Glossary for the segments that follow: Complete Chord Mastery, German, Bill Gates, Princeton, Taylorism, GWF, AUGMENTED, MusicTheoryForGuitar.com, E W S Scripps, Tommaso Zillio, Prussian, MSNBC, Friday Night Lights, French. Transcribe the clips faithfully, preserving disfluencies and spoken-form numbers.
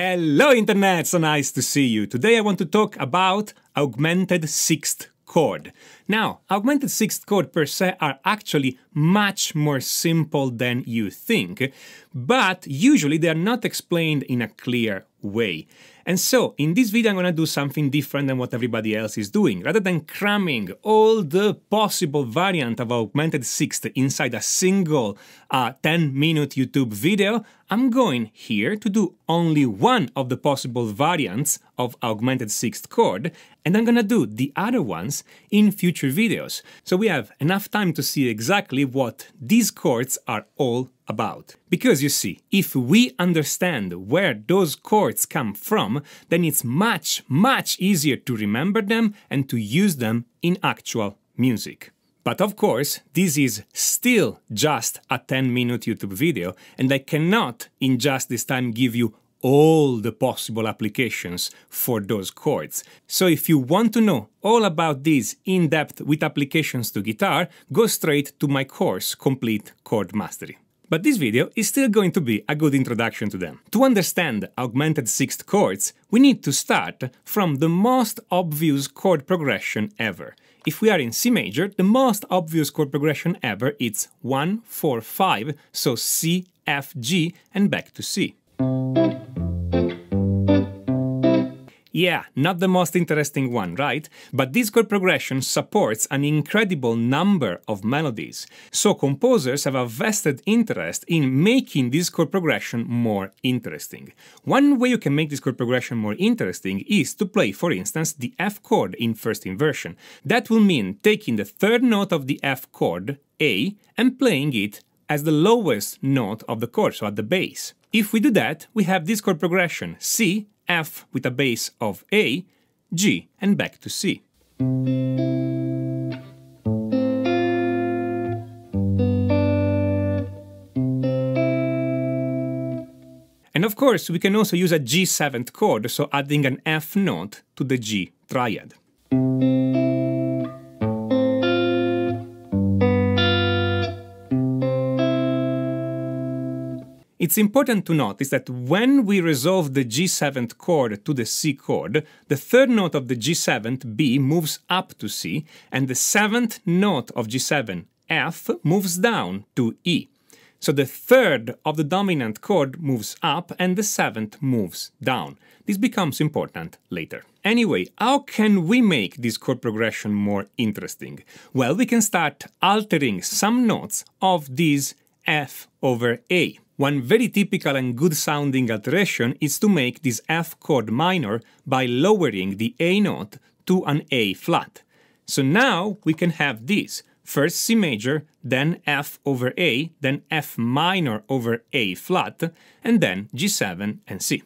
Hello Internet, so nice to see you. Today I want to talk about augmented sixth chord. Now, augmented sixth chord per se are actually much more simple than you think, but usually they are not explained in a clear way. And so, in this video I'm gonna do something different than what everybody else is doing. Rather than cramming all the possible variant of augmented sixth inside a single uh, ten minute YouTube video, I'm going here to do only one of the possible variants of augmented sixth chord, and I'm gonna do the other ones in future videos. So we have enough time to see exactly what these chords are all about. Because you see, if we understand where those chords come from, then it's much, much easier to remember them and to use them in actual music. But of course, this is still just a ten minute YouTube video, and I cannot in just this time give you all the possible applications for those chords. So if you want to know all about this in depth with applications to guitar, go straight to my course, Complete Chord Mastery. But this video is still going to be a good introduction to them. To understand augmented sixth chords, we need to start from the most obvious chord progression ever. If we are in C major, the most obvious chord progression ever is one, four, five, so C, F, G, and back to C. Yeah, not the most interesting one, right? But this chord progression supports an incredible number of melodies, so composers have a vested interest in making this chord progression more interesting. One way you can make this chord progression more interesting is to play, for instance, the F chord in first inversion. That will mean taking the third note of the F chord, A, and playing it as the lowest note of the chord, so at the bass. If we do that, we have this chord progression, C, F with a bass of A, G, and back to C. And of course, we can also use a G seventh chord, so adding an F note to the G triad. It's important to notice that when we resolve the G seventh chord to the C chord, the third note of the G seven, B, moves up to C, and the seventh note of G seven, F, moves down to E. So the third of the dominant chord moves up and the seventh moves down. This becomes important later. Anyway, how can we make this chord progression more interesting? Well, we can start altering some notes of this F over A. One very typical and good-sounding alteration is to make this F chord minor by lowering the A note to an A flat. So now we can have this, first C major, then F over A, then F minor over A flat, and then G seven and C.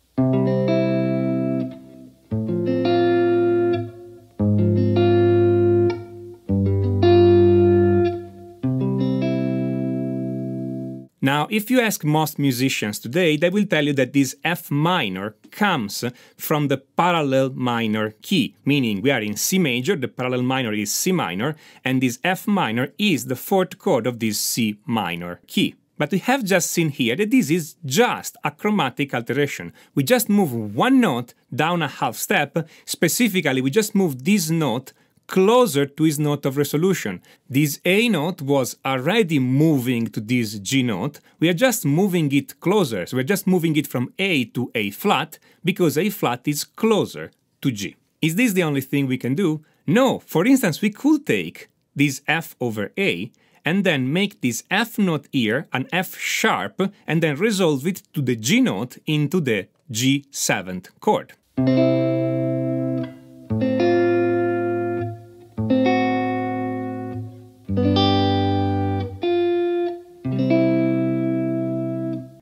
Now, if you ask most musicians today, they will tell you that this F minor comes from the parallel minor key, meaning we are in C major, the parallel minor is C minor, and this F minor is the fourth chord of this C minor key. But we have just seen here that this is just a chromatic alteration. We just move one note down a half step, specifically we just move this note closer to his note of resolution. This A note was already moving to this G note, we are just moving it closer, so we are just moving it from A to A flat, because A flat is closer to G. Is this the only thing we can do? No, for instance, we could take this F over A, and then make this F note here an F sharp, and then resolve it to the G note into the G seventh chord.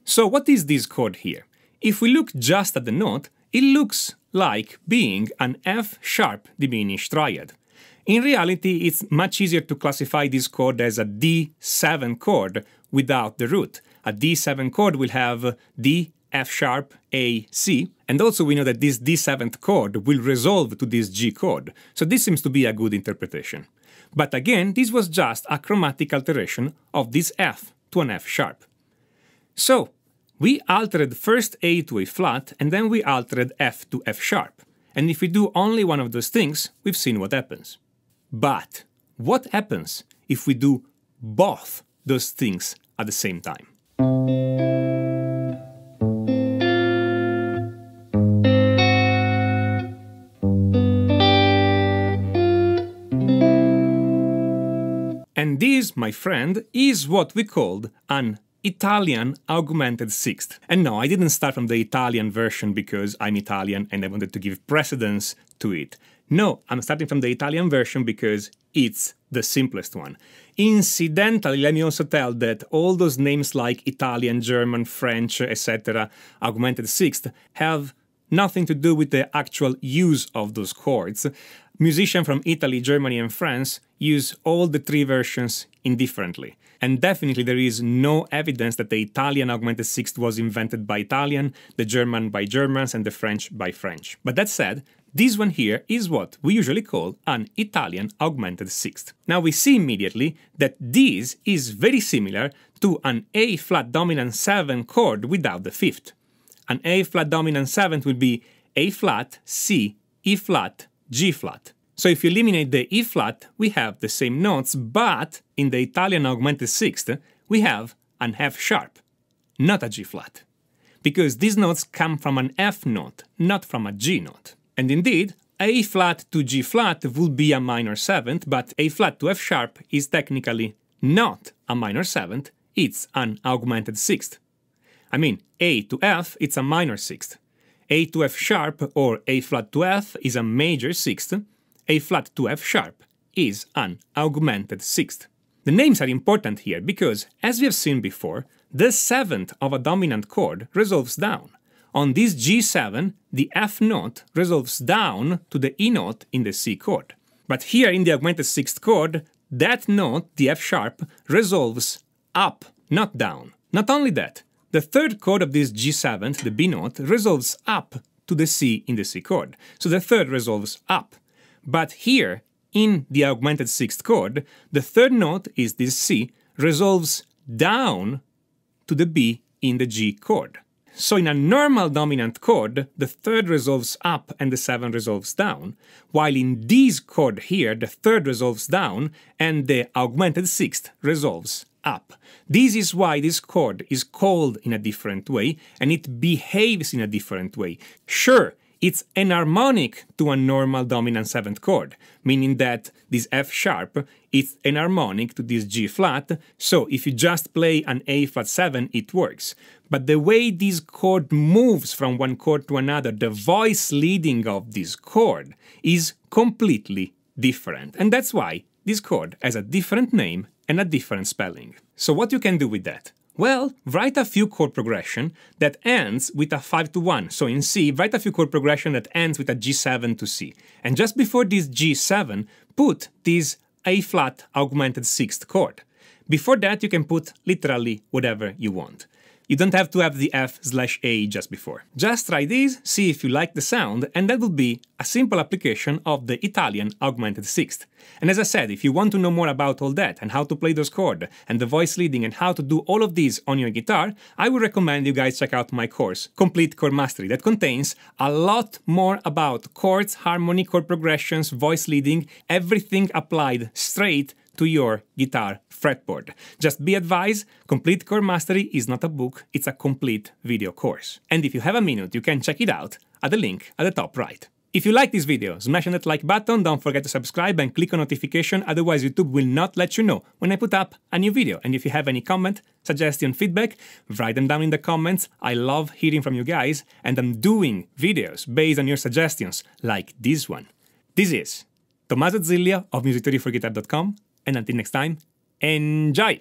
So what is this chord here? If we look just at the note, it looks like being an F-sharp diminished triad. In reality, it's much easier to classify this chord as a D seven chord without the root. A D seven chord will have D, F-sharp, A, C, and also we know that this D seventh chord will resolve to this G chord, so this seems to be a good interpretation. But again, this was just a chromatic alteration of this F to an F-sharp. So, We altered first A to A flat, and then we altered F to F sharp. And if we do only one of those things, we've seen what happens. But what happens if we do both those things at the same time? And this, my friend, is what we called an Italian augmented sixth. And no, I didn't start from the Italian version because I'm Italian and I wanted to give precedence to it. No, I'm starting from the Italian version because it's the simplest one. Incidentally, let me also tell that all those names like Italian, German, French, et cetera, augmented sixth, have nothing to do with the actual use of those chords. Musicians from Italy, Germany and France use all the three versions indifferently. And definitely there is no evidence that the Italian augmented sixth was invented by Italian, the German by Germans, and the French by French. But that said, this one here is what we usually call an Italian augmented sixth. Now we see immediately that this is very similar to an A flat dominant seven chord without the fifth. An A flat dominant seventh would be A flat, C, E flat, G flat. So if you eliminate the E flat, we have the same notes, but in the Italian augmented sixth, we have an F sharp, not a G flat. Because these notes come from an F note, not from a G note. And indeed, A flat to G flat would be a minor seventh, but A flat to F sharp is technically not a minor seventh, it's an augmented sixth. I mean, A to F, it's a minor sixth. A to F sharp or A flat to F is a major sixth. A flat to F sharp is an augmented sixth. The names are important here because, as we have seen before, the seventh of a dominant chord resolves down. On this G seven, the F note resolves down to the E note in the C chord. But here in the augmented sixth chord, that note, the F sharp, resolves up, not down. Not only that, the third chord of this G seven, the B note, resolves up to the C in the C chord, so the third resolves up. But here, in the augmented sixth chord, the third note is this C, resolves down to the B in the G chord. So in a normal dominant chord, the third resolves up and the seven resolves down, while in this chord here, the third resolves down and the augmented sixth resolves up. This is why this chord is called in a different way and it behaves in a different way. Sure, it's enharmonic to a normal dominant seventh chord, meaning that this F sharp is enharmonic to this G flat, so if you just play an A flat seven, it works. But the way this chord moves from one chord to another, the voice leading of this chord, is completely different. And that's why this chord has a different name and a different spelling. So what you can do with that? Well, write a few chord progression that ends with a five to one. So in C, write a few chord progression that ends with a G seven to C. And just before this G seven, put this A flat augmented sixth chord. Before that, you can put literally whatever you want. You don't have to have the F slash A just before. Just try this, see if you like the sound, and that will be a simple application of the Italian augmented sixth. And as I said, if you want to know more about all that, and how to play those chords, and the voice leading, and how to do all of these on your guitar, I would recommend you guys check out my course, Complete Chord Mastery, that contains a lot more about chords, harmony, chord progressions, voice leading, everything applied straight to your guitar fretboard. Just be advised, Complete Chord Mastery is not a book, it's a complete video course. And if you have a minute, you can check it out at the link at the top right. If you like this video, smash on that like button, don't forget to subscribe and click on notification, otherwise YouTube will not let you know when I put up a new video. And if you have any comment, suggestion, feedback, write them down in the comments, I love hearing from you guys, and I'm doing videos based on your suggestions, like this one. This is Tommaso Zillio of Music Theory for Guitar dot com, and until next time, enjoy!